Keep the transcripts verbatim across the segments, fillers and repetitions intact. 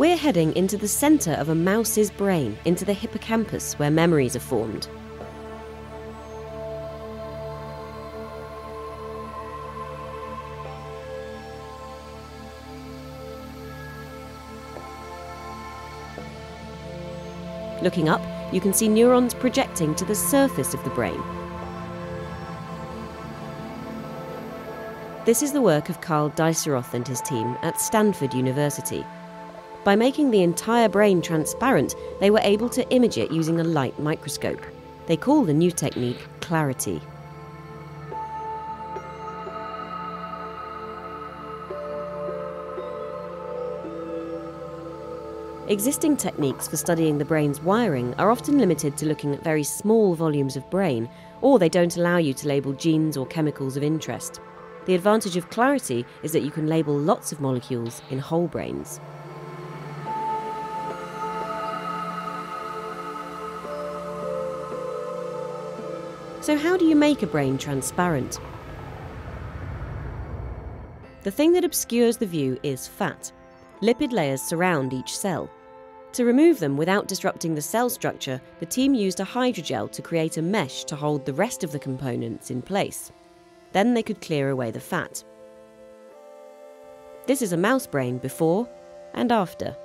We're heading into the center of a mouse's brain, into the hippocampus where memories are formed. Looking up, you can see neurons projecting to the surface of the brain. This is the work of Karl Deisseroth and his team at Stanford University. By making the entire brain transparent, they were able to image it using a light microscope. They call the new technique Clarity. Existing techniques for studying the brain's wiring are often limited to looking at very small volumes of brain, or they don't allow you to label genes or chemicals of interest. The advantage of Clarity is that you can label lots of molecules in whole brains. So how do you make a brain transparent? The thing that obscures the view is fat. Lipid layers surround each cell. To remove them without disrupting the cell structure, the team used a hydrogel to create a mesh to hold the rest of the components in place. Then they could clear away the fat. This is a mouse brain before and after.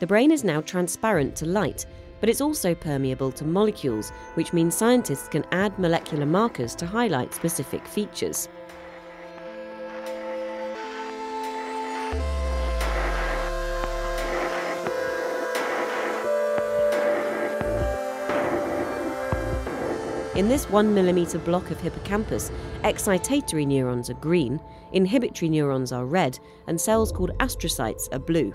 The brain is now transparent to light, but it's also permeable to molecules, which means scientists can add molecular markers to highlight specific features. In this one millimeter block of hippocampus, excitatory neurons are green, inhibitory neurons are red, and cells called astrocytes are blue.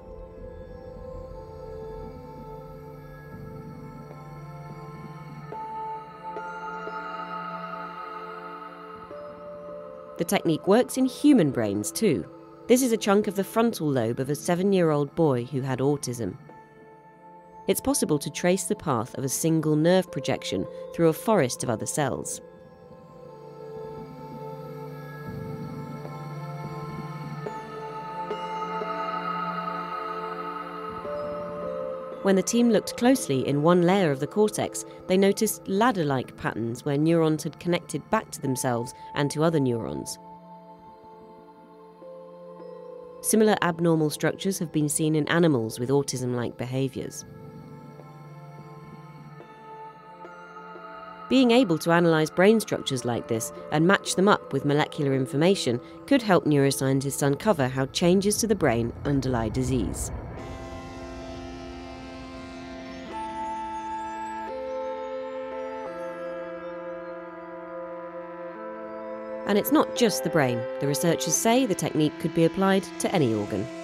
The technique works in human brains too. This is a chunk of the frontal lobe of a seven year old boy who had autism. It's possible to trace the path of a single nerve projection through a forest of other cells. When the team looked closely in one layer of the cortex, they noticed ladder-like patterns where neurons had connected back to themselves and to other neurons. Similar abnormal structures have been seen in animals with autism-like behaviours. Being able to analyse brain structures like this and match them up with molecular information could help neuroscientists uncover how changes to the brain underlie disease. And it's not just the brain. The researchers say the technique could be applied to any organ.